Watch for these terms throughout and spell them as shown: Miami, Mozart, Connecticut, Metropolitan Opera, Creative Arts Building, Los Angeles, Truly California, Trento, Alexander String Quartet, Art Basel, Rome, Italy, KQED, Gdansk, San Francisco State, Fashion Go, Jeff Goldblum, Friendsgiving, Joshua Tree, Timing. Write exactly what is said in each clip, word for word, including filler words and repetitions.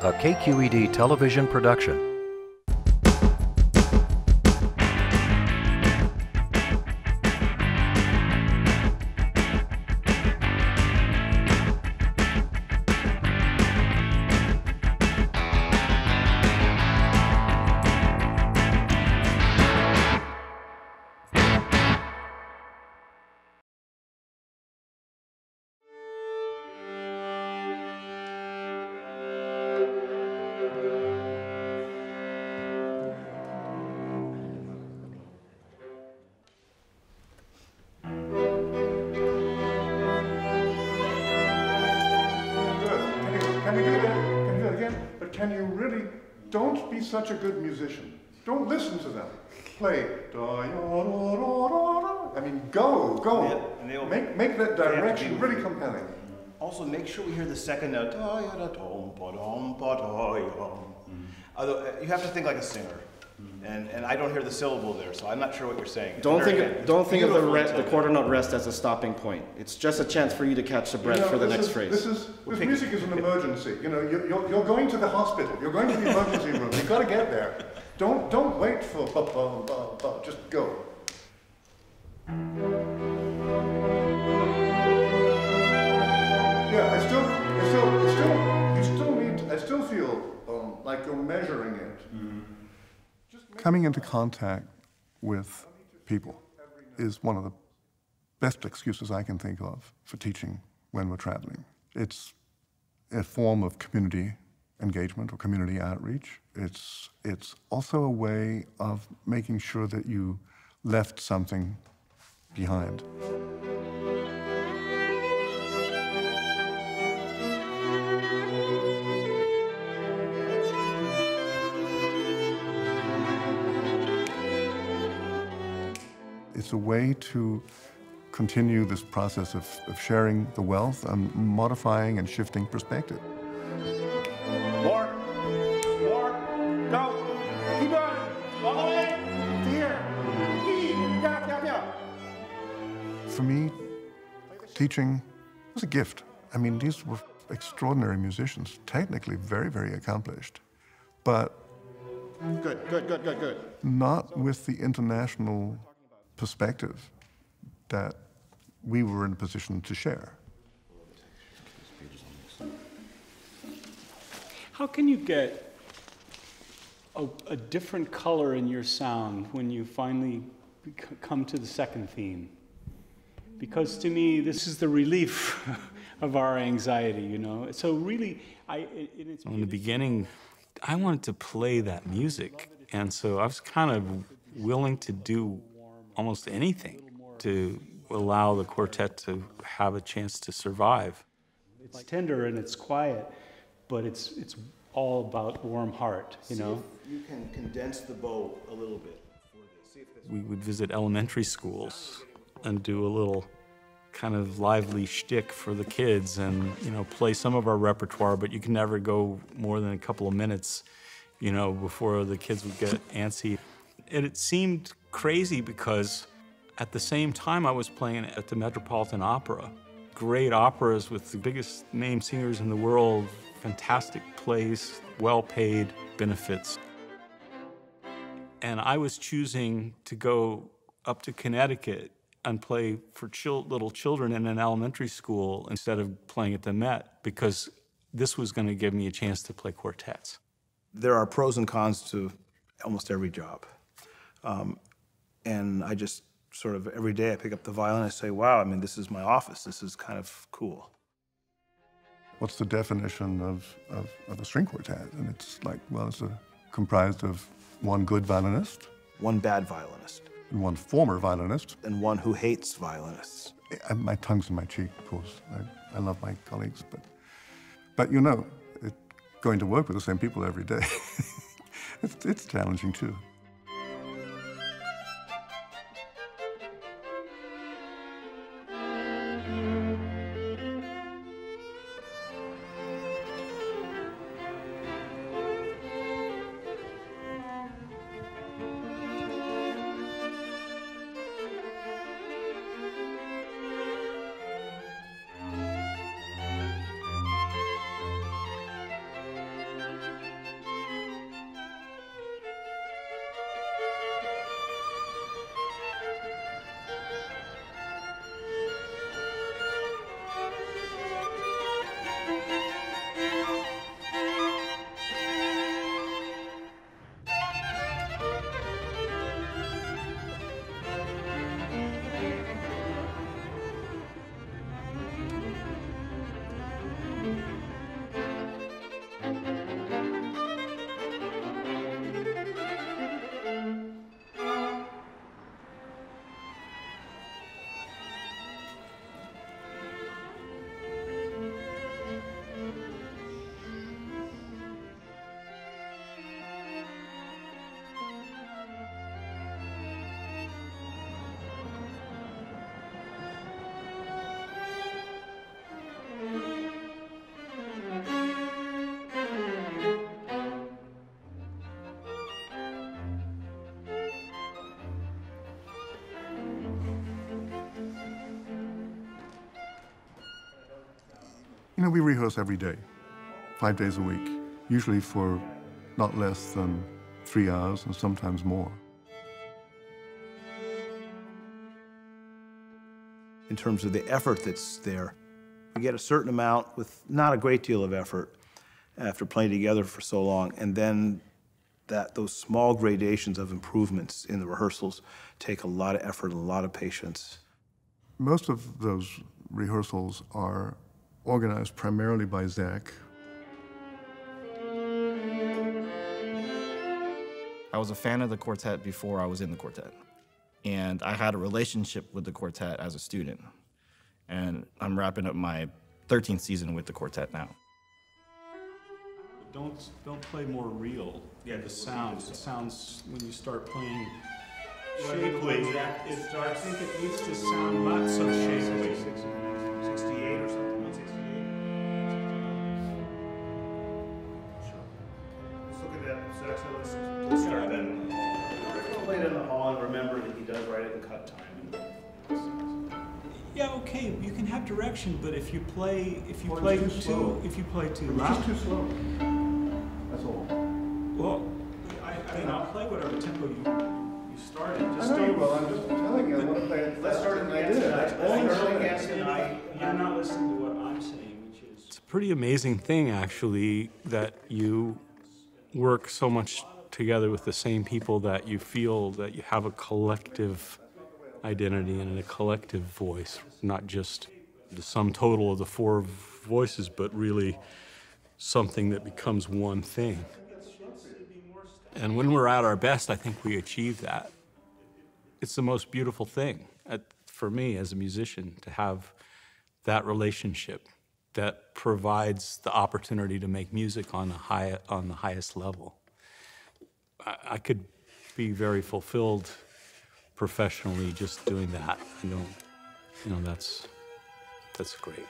a K Q E D television production. Don't be such a good musician. Don't listen to them. Play. I mean, go, go. Yeah, and they'll make, make that direction really compelling. Also, make sure we hear the second note. Mm. Although, you have to think like a singer. Mm. And, and I don't hear the syllable there, so I'm not sure what you're saying. Don't think of, don't think of the, rest, the quarter note rest as a stopping point. It's just a chance for you to catch the breath you know, for the next is, phrase. This, is, this music is an emergency. You know, you're, you're, you're going to the hospital. You're going to the emergency room. You've got to get there. Don't, don't wait for ba, ba, ba, ba. Just go. Yeah, I still, I still, I still, you still need, I still feel um, like you're measuring it. Mm. Coming into contact with people is one of the best excuses I can think of for teaching when we're traveling. It's a form of community engagement or community outreach. It's, it's also a way of making sure that you left something behind. It's a way to continue this process of, of sharing the wealth and modifying and shifting perspective. More, more, go, keep on, all the way to here. Yeah, yeah, yeah. For me, teaching was a gift. I mean, these were extraordinary musicians, technically very, very accomplished, but good, good, good, good, good. Not with the international perspective that we were in a position to share. How can you get a, a different color in your sound when you finally come to the second theme? Because to me, this is the relief of our anxiety, you know? So really, I... It, it's in the beginning, I wanted to play that music, and so I was kind of willing to do almost anything to allow the quartet to have a chance to survive. It's tender and it's quiet, but it's, it's all about warm heart, you See know? If you can condense the bow a little bit. We would visit elementary schools and do a little kind of lively shtick for the kids and, you know, play some of our repertoire, but you can never go more than a couple of minutes, you know, before the kids would get antsy. And it seemed crazy because at the same time I was playing at the Metropolitan Opera. Great operas with the biggest name singers in the world, fantastic plays, well-paid benefits. And I was choosing to go up to Connecticut and play for chil little children in an elementary school instead of playing at the Met because this was going to give me a chance to play quartets. There are pros and cons to almost every job. Um, and I just sort of, every day I pick up the violin, I say, wow, I mean, this is my office. This is kind of cool. What's the definition of, of, of a string quartet? And it's like, well, it's a, comprised of one good violinist. One bad violinist. And one former violinist. And one who hates violinists. I, my tongue's in my cheek, of course. I, I love my colleagues, but, but you know, it, going to work with the same people every day, it's, it's challenging too. know, we rehearse every day, five days a week, usually for not less than three hours and sometimes more. In terms of the effort that's there, we get a certain amount with not a great deal of effort after playing together for so long, and then that those small gradations of improvements in the rehearsals take a lot of effort and a lot of patience. Most of those rehearsals are organized primarily by Zach. I was a fan of the quartet before I was in the quartet, and I had a relationship with the quartet as a student, and I'm wrapping up my thirteenth season with the quartet now. Don't, don't play more real. Yeah, the sounds. It sounds, when you start playing shapely, it, I think it needs to sound not so shapely. sixty-eight or something, one sixty-eight. Sure. Let's look at that. So actually, let's, let's start then. We'll play it in the hall and remember that he does write it in cut time. Yeah, okay, you can have direction, but if you play, if you or play too, too if you play too loud, too slow. Well, I, I mean, I'll play whatever tempo you you started. Just I know you will. I'm just telling you, I want to play it. Let's start in the answer. Let's start in the answer. You're not listening to what I'm saying, which is... It's a pretty amazing thing, actually, that you work so much together with the same people that you feel that you have a collective identity and a collective voice, not just the sum total of the four voices, but really something that becomes one thing. And when we're at our best, I think we achieve that. It's the most beautiful thing at, for me as a musician to have that relationship that provides the opportunity to make music on the, high, on the highest level. I, I could be very fulfilled professionally just doing that. I don't, you know, that's, that's great.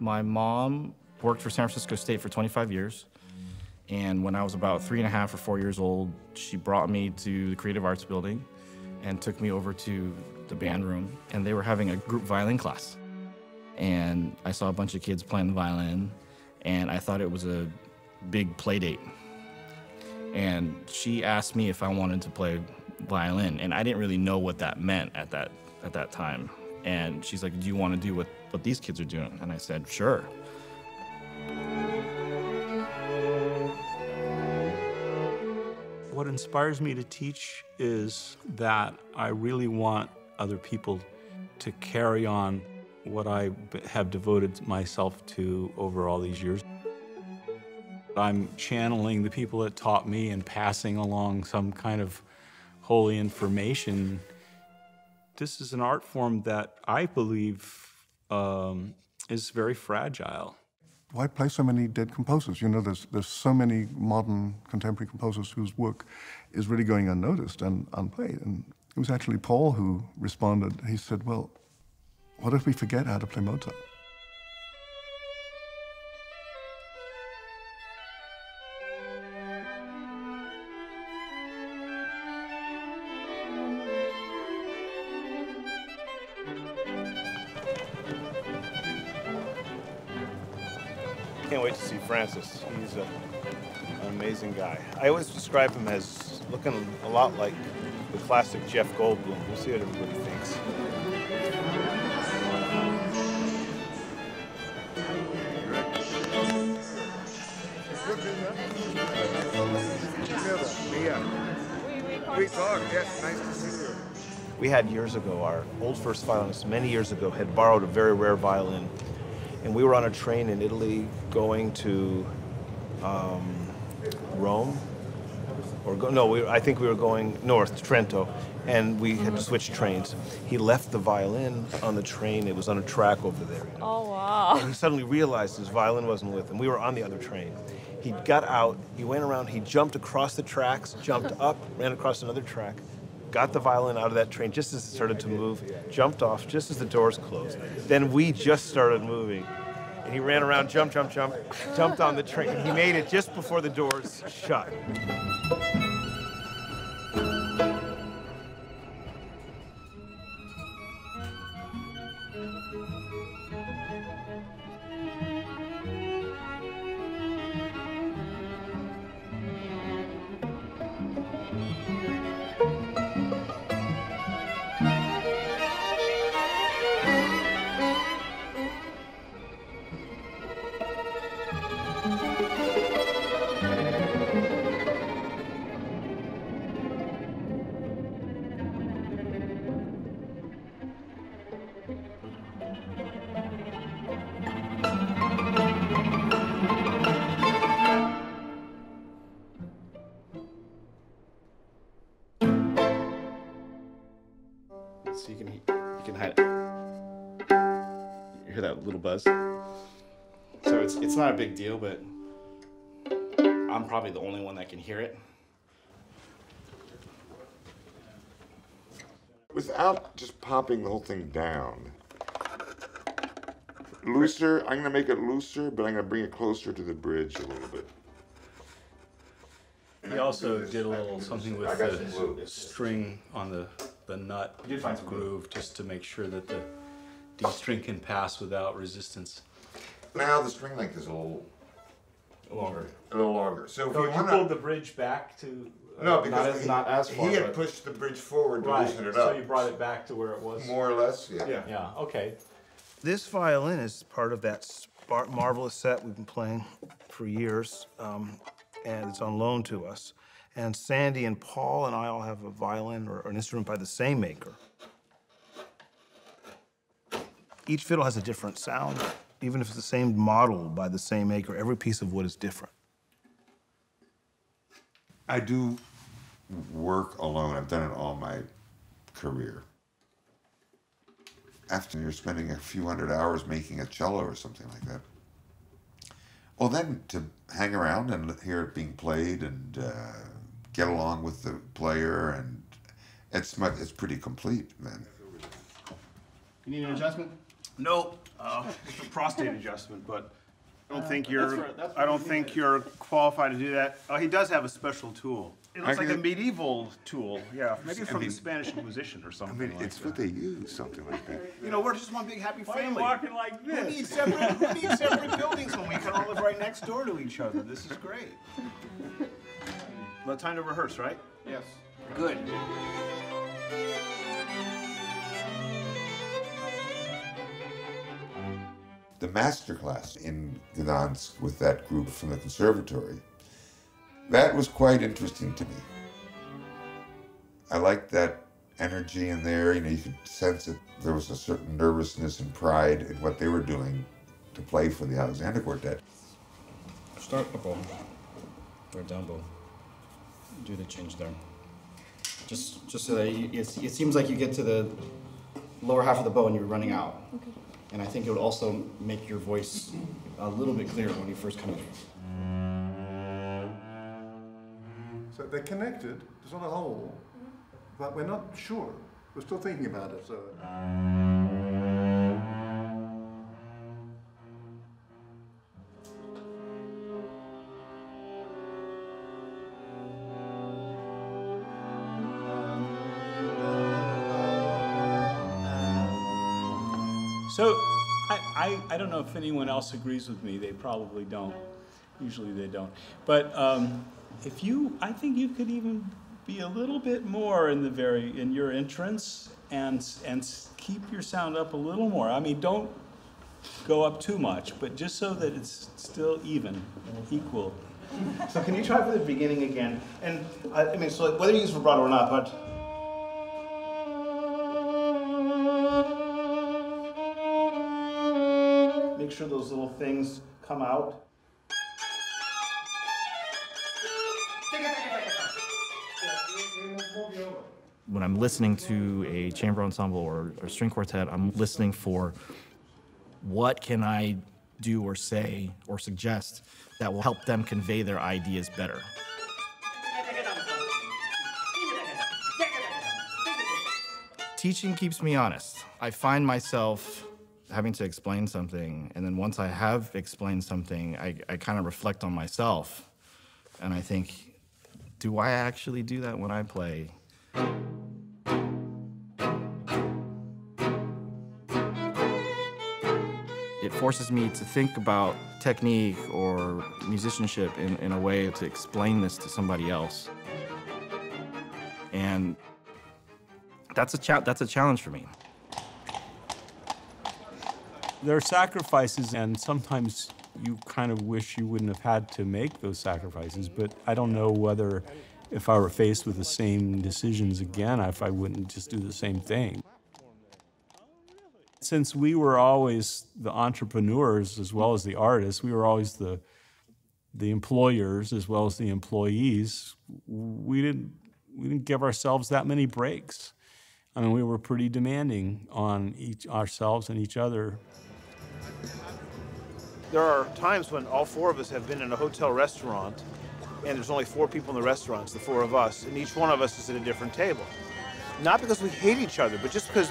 My mom worked for San Francisco State for twenty-five years, and when I was about three and a half or four years old, she brought me to the Creative Arts Building and took me over to the band room, and they were having a group violin class. And I saw a bunch of kids playing the violin, and I thought it was a big play date. And she asked me if I wanted to play violin, and I didn't really know what that meant at that, at that time. And she's like, do you want to do what, what these kids are doing? And I said, sure. What inspires me to teach is that I really want other people to carry on what I have devoted myself to over all these years. I'm channeling the people that taught me and passing along some kind of holy information. This is an art form that I believe um, is very fragile. Why play so many dead composers? You know, there's, there's so many modern contemporary composers whose work is really going unnoticed and unplayed. And it was actually Paul who responded. He said, well, what if we forget how to play Mozart? I can't wait to see Francis. He's a, an amazing guy. I always describe him as looking a lot like the classic Jeff Goldblum. We'll see what everybody thinks. We talk, yes, nice to see you. We had years ago, our old first violinist many years ago had borrowed a very rare violin. And we were on a train in Italy going to um, Rome, or go, no, we, I think we were going north to Trento, and we had to switch trains. He left the violin on the train. It was on a track over there. You know? Oh, wow. And he suddenly realized his violin wasn't with him. We were on the other train. He got out, he went around, he jumped across the tracks, jumped up, ran across another track, got the violin out of that train just as it started to move, jumped off just as the doors closed. Then we just started moving. and he ran around, jump, jump, jump, jumped on the train, and he made it just before the doors shut. So you can, you can hide it. You hear that little buzz? So it's, it's not a big deal, but I'm probably the only one that can hear it. Without just popping the whole thing down. Looser, I'm gonna make it looser, but I'm gonna bring it closer to the bridge a little bit. He also did a little something with the string on the the nut groove, just to make sure that the D string can pass without resistance. Now the string length is a little longer. A little longer. So if so you, you pulled the bridge back to uh, no, because not, he, not as far. He had pushed the bridge forward to right. loosen it up. So you brought it back to where it was. More or less, yeah. Yeah. Yeah. Okay. This violin is part of that marvelous set we've been playing for years, um, and it's on loan to us. And Sandy and Paul and I all have a violin or an instrument by the same maker. Each fiddle has a different sound. Even if it's the same model by the same maker, every piece of wood is different. I do work alone. I've done it all my career. After you're spending a few hundred hours making a cello or something like that, well, then to hang around and hear it being played and uh, get along with the player, and it's much, it's pretty complete, man. You need an adjustment? No, uh, it's a prostate adjustment, but I don't think you're. That's for, that's I don't you think you're qualified to do that. Oh, he does have a special tool. It looks like a medieval tool, yeah, maybe from I mean, the Spanish Inquisition or something. I mean, it's like what that. They use, something like that. You know, we're just one big happy family. Why are you walking like this? We need separate, we need separate buildings when we can all live right next door to each other. This is great. Well, time to rehearse, right? Yes. Good. The masterclass in Gdansk with that group from the conservatory, that was quite interesting to me. I liked that energy in there. You know, you could sense that there was a certain nervousness and pride in what they were doing to play for the Alexander Quartet. Start up bow, or down bow. Do the change there. Just, just so that you, it, it seems like you get to the lower half of the bow and you're running out. Okay. And I think it would also make your voice a little bit clearer when you first come in. So they're connected, it's not a whole, but we're not sure. We're still thinking about it, so. So, I, I, I don't know if anyone else agrees with me. They probably don't. Usually they don't. But, um, if you, I think you could even be a little bit more in the very, in your entrance and, and keep your sound up a little more. I mean, don't go up too much, but just so that it's still even, equal. So can you try for the beginning again? And I, I mean, so like, whether you use vibrato or not, but. Make sure those little things come out. When I'm listening to a chamber ensemble or, or string quartet, I'm listening for what can I do or say or suggest that will help them convey their ideas better. Teaching keeps me honest. I find myself having to explain something. And then once I have explained something, I, I kind of reflect on myself. And I think, do I actually do that when I play? It forces me to think about technique or musicianship in, in a way to explain this to somebody else. And that's a, cha- that's a challenge for me. There are sacrifices, and sometimes you kind of wish you wouldn't have had to make those sacrifices, but I don't know whether if I were faced with the same decisions again, if I wouldn't just do the same thing. Since we were always the entrepreneurs as well as the artists, we were always the, the employers as well as the employees, we didn't, we didn't give ourselves that many breaks. I mean, we were pretty demanding on each ourselves and each other. There are times when all four of us have been in a hotel restaurant and there's only four people in the restaurant, the four of us, and each one of us is at a different table. Not because we hate each other, but just because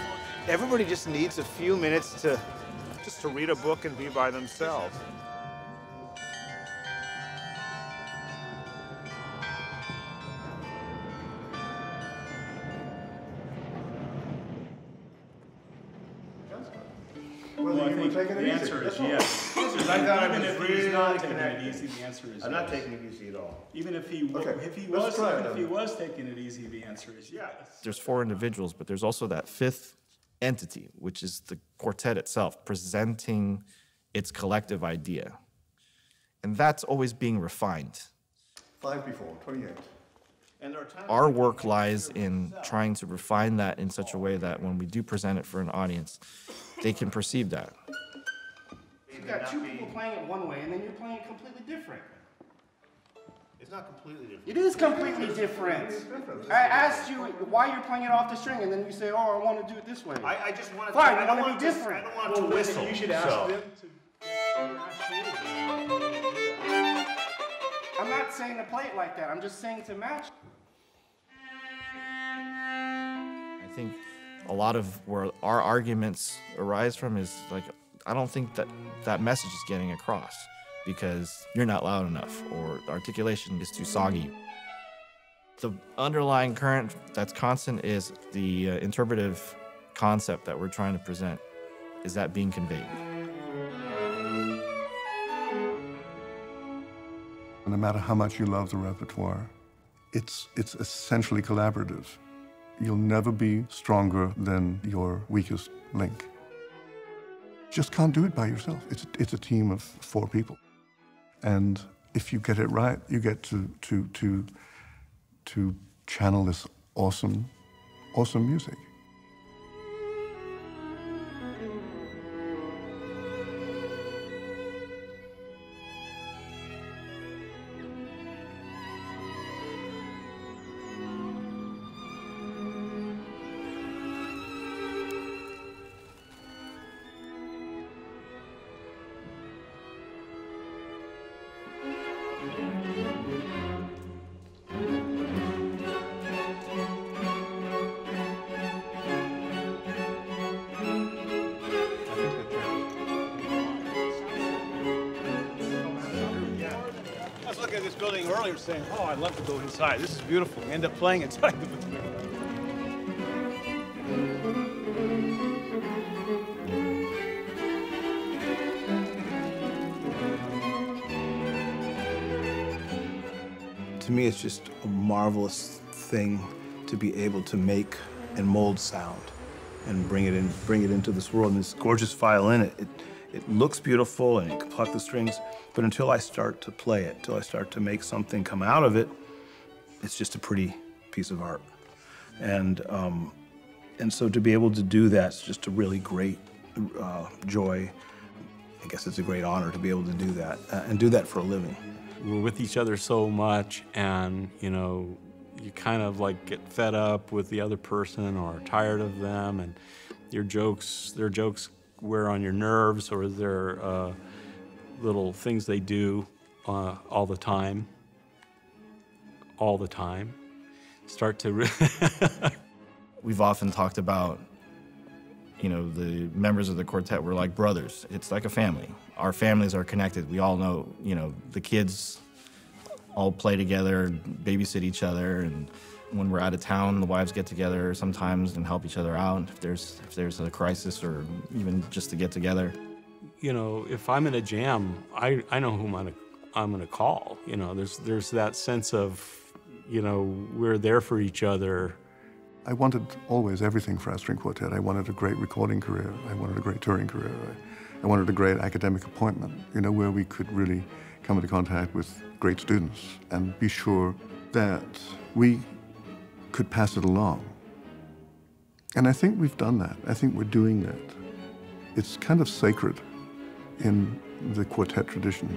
everybody just needs a few minutes to just to read a book and be by themselves. Well, well, I think the it answer easy. Is yes. Because I thought even I if really he's not taking connected. It easy, the answer is I'm yes. not taking it easy at all. Even if he, okay. if he was, even if he was taking it easy, the answer is yes. There's four individuals, but there's also that fifth entity, which is the quartet itself, presenting its collective idea. And that's always being refined. Five before, twenty-eight. And there are times our work lies in trying to refine that in such a way that when we do present it for an audience, they can perceive that. You've got two people playing it one way, and then you're playing it completely different. It's not completely different. It is completely different. I asked you why you're playing it off the string, and then you say, oh, I want to do it this way. I, I just want to... Fine, I don't want to be different. I don't want to whistle. You should ask them to... I'm not saying to play it like that. I'm just saying to match. I think... a lot of where our arguments arise from is like, I don't think that that message is getting across because you're not loud enough or the articulation is too soggy. The underlying current that's constant is the uh, interpretive concept that we're trying to present. Is that being conveyed? No matter how much you love the repertoire, it's, it's essentially collaborative. You'll never be stronger than your weakest link. Just can't do it by yourself. It's, it's a team of four people. And if you get it right, you get to, to, to, to channel this awesome, awesome music. Saying, oh, I'd love to go inside. This is beautiful. We end up playing inside the building. To me, it's just a marvelous thing to be able to make and mold sound and bring it in, bring it into this world. And this gorgeous violin, it, it It looks beautiful, and you can pluck the strings, but until I start to play it, until I start to make something come out of it, it's just a pretty piece of art. And um, and so to be able to do that's just a really great uh, joy. I guess it's a great honor to be able to do that, uh, and do that for a living. We're with each other so much, and you know, you kind of like get fed up with the other person or tired of them, and your jokes, their jokes wear on your nerves, or their uh, little things they do uh, all the time, all the time, start to... We've often talked about you know, the members of the quartet were like brothers. It's like a family. Our families are connected. We all know, you know, the kids all play together, babysit each other, and when we're out of town, the wives get together sometimes and help each other out if there's, if there's a crisis or even just to get together. You know, if I'm in a jam, I, I know whom I'm gonna, I'm gonna call. You know, there's, there's that sense of, you know, we're there for each other. I wanted always everything for our string quartet. I wanted a great recording career. I wanted a great touring career. I, I wanted a great academic appointment, you know, where we could really come into contact with great students and be sure that we could pass it along. And I think we've done that. I think we're doing that. It's kind of sacred in the quartet tradition.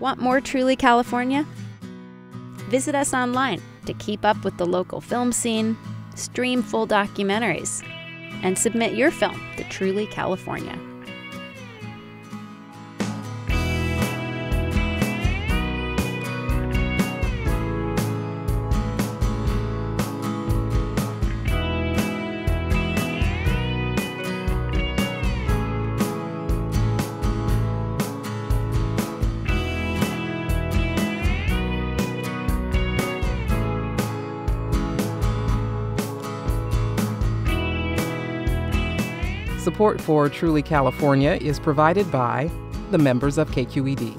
Want more Truly California? Visit us online to keep up with the local film scene, stream full documentaries, and submit your film to Truly California. Support for Truly California is provided by the members of K Q E D.